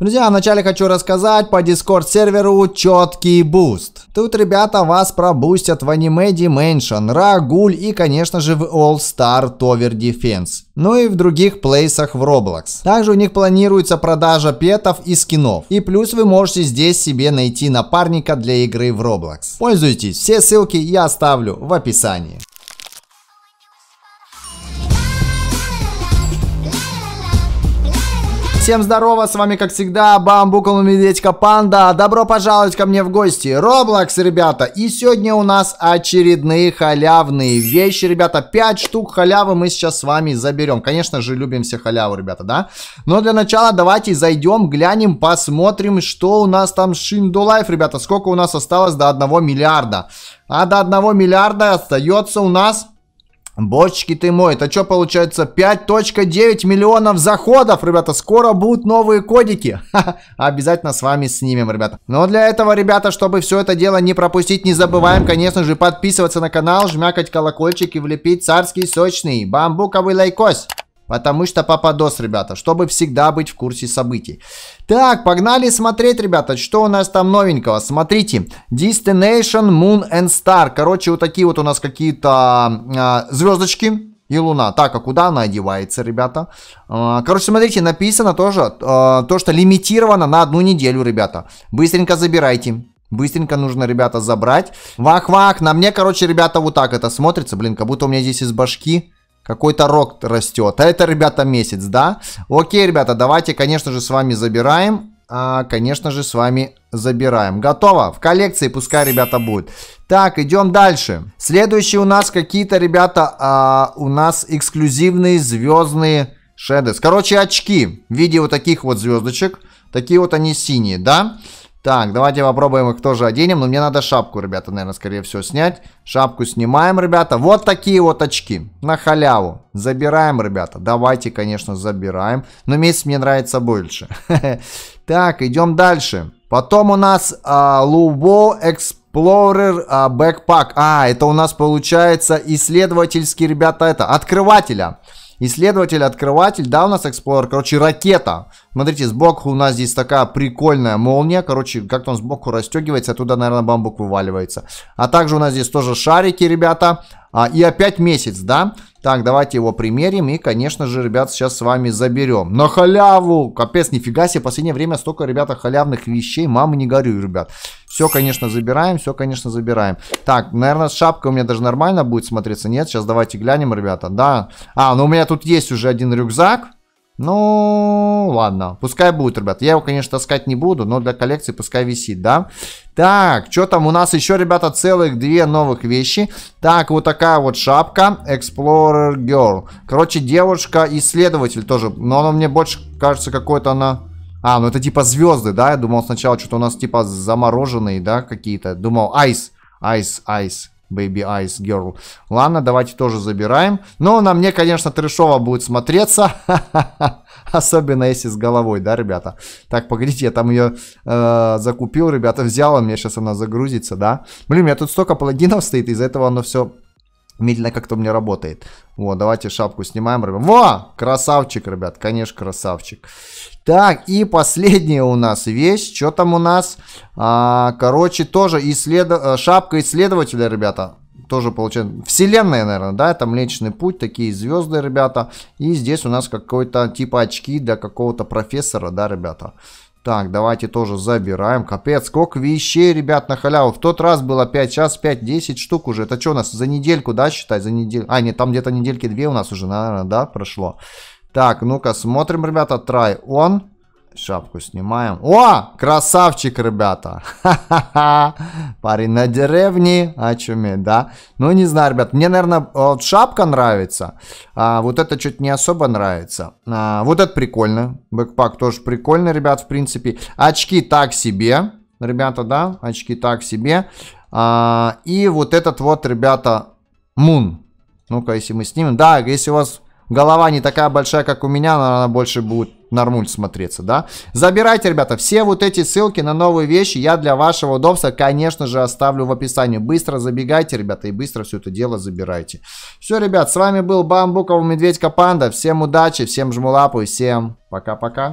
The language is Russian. Друзья, вначале хочу рассказать по Discord серверу четкий буст. Тут ребята вас пробустят в аниме Dimension, Ragul и, конечно же, в All-Star Tover Defense. Ну и в других плейсах в Roblox. Также у них планируется продажа петов и скинов. И плюс вы можете здесь себе найти напарника для игры в Roblox. Пользуйтесь, все ссылки я оставлю в описании. Всем здорово, с вами как всегда Бамбукл Медведька Панда. Добро пожаловать ко мне в гости. Roblox, ребята. И сегодня у нас очередные халявные вещи, ребята. 5 штук халявы мы сейчас с вами заберем. Конечно же, любим все халяву, ребята, да? Но для начала давайте зайдем, глянем, посмотрим, что у нас там с шиндо лайф, ребята. Сколько у нас осталось до 1 миллиарда. А до 1 миллиарда остается у нас... Бочки ты мой, это что получается? 5.9 миллионов заходов, ребята, скоро будут новые кодики. Обязательно с вами снимем, ребята. Но для этого, ребята, чтобы все это дело не пропустить, не забываем, конечно же, подписываться на канал, жмякать колокольчик и влепить царский сочный бамбуковый лайкос. Потому что попадос, ребята, чтобы всегда быть в курсе событий. Так, погнали смотреть, ребята, что у нас там новенького. Смотрите, Destination Moon and Star. Короче, вот такие вот у нас какие-то звездочки. И луна. Так, а куда она одевается, ребята? Короче, смотрите, написано тоже, то, что лимитировано на 1 неделю, ребята. Быстренько забирайте. Быстренько нужно, ребята, забрать. Вах-вах, на мне, короче, ребята, вот так это смотрится. Блин, как будто у меня здесь из башки... Какой-то рок растет. А это, ребята, месяц, да? Окей, ребята, давайте, конечно же, с вами забираем. Конечно же, с вами забираем. Готово. В коллекции пускай, ребята, будет. Так, идем дальше. Следующие у нас какие-то, ребята, у нас эксклюзивные звездные шедес. Короче, очки в виде вот таких вот звездочек. Такие вот они синие, да? Так, давайте попробуем их тоже оденем. Но мне надо шапку, ребята, наверное, скорее всего, снять. Шапку снимаем, ребята. Вот такие вот очки. На халяву. Забираем, ребята. Давайте, конечно, забираем. Но месяц мне нравится больше. Так, идем дальше. Потом у нас Луво Эксплорер Бэкпак. Это у нас получается исследовательский, ребята, это. Открывателя. Исследователь-открыватель, да, у нас Explorer, короче, ракета. Смотрите, сбоку у нас здесь такая прикольная молния, короче, как-то он сбоку расстегивается, оттуда, наверное, бамбук вываливается. А также у нас здесь тоже шарики, ребята, и опять месяц, да. Так, давайте его примерим и, конечно же, ребят, сейчас с вами заберем. На халяву! Капец, нифига себе, в последнее время столько, ребята, халявных вещей, мама не горюй, ребят. Все, конечно, забираем, все, конечно, забираем. Так, наверное, шапка у меня даже нормально будет смотреться. Нет, сейчас давайте глянем, ребята, да. Ну у меня тут есть уже один рюкзак. Ну, ладно, пускай будет, ребята. Я его, конечно, таскать не буду, но для коллекции пускай висит, да. Так, что там у нас еще, ребята, целых 2 новых вещи. Так, вот такая вот шапка Explorer Girl. Короче, девушка-исследователь тоже. Но она мне больше, кажется, какой-то она... ну это типа звезды, да? Я думал сначала, что-то у нас типа замороженные, да, какие-то. Думал, ice, baby ice girl. Ладно, давайте тоже забираем. Но на мне, конечно, трешово будет смотреться. Особенно если с головой, да, ребята? Так, погодите, я там ее закупил, ребята, взял. У меня сейчас она загрузится, да? Блин, у меня тут столько плагинов стоит, из-за этого оно все... медленно как-то у меня работает. Вот, давайте шапку снимаем, ребят. Во! Красавчик, ребят, конечно, красавчик. Так, и последняя у нас вещь. Что там у нас? Короче, тоже шапка исследователя, ребята. Тоже получается. Вселенная, наверное, да? Это Млечный Путь, такие звезды, ребята. И здесь у нас какой-то типа очки для какого-то профессора, да, ребята? Так, давайте тоже забираем. Капец, сколько вещей, ребят, на халяву. В тот раз было 5, сейчас 5, 10 штук уже. Это что у нас, за недельку, да, считай? За неделю. Нет, там где-то недельки 2 у нас уже, наверное, да, прошло. Так, ну-ка, смотрим, ребята, try on. Шапку снимаем. О, красавчик, ребята. Ха-ха-ха. Парень на деревне. А чё мне, да? Ну, не знаю, ребят. Мне, наверное, вот шапка нравится. Вот это чуть не особо нравится. Вот это прикольно. Бэкпак тоже прикольный, ребят, в принципе. Очки так себе. Ребята, да? Очки так себе. И вот этот вот, ребята, Мун. Ну-ка, если мы снимем. Да, если у вас... голова не такая большая, как у меня, но она больше будет нормуль смотреться, да? Забирайте, ребята, все вот эти ссылки на новые вещи я для вашего удобства, конечно же, оставлю в описании. Быстро забегайте, ребята, и быстро все это дело забирайте. Все, ребят, с вами был Бамбуков Медведька Панда. Всем удачи, всем жму лапу, всем пока-пока.